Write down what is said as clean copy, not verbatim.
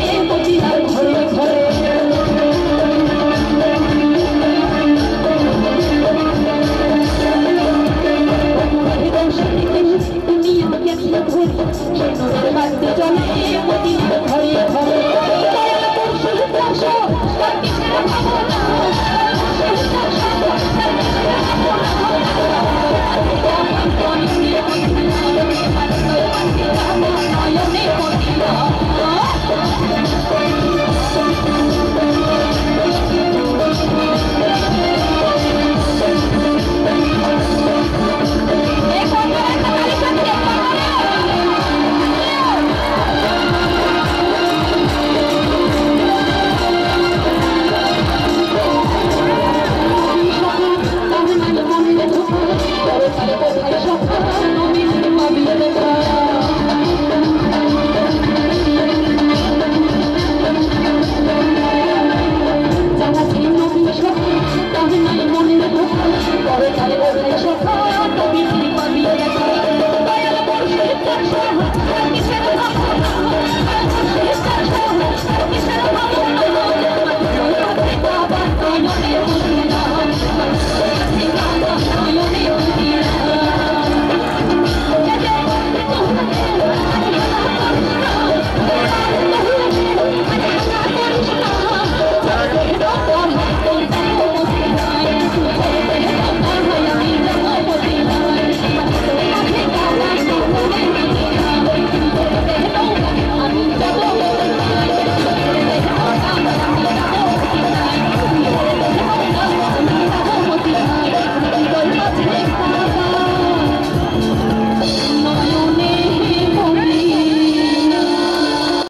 Don't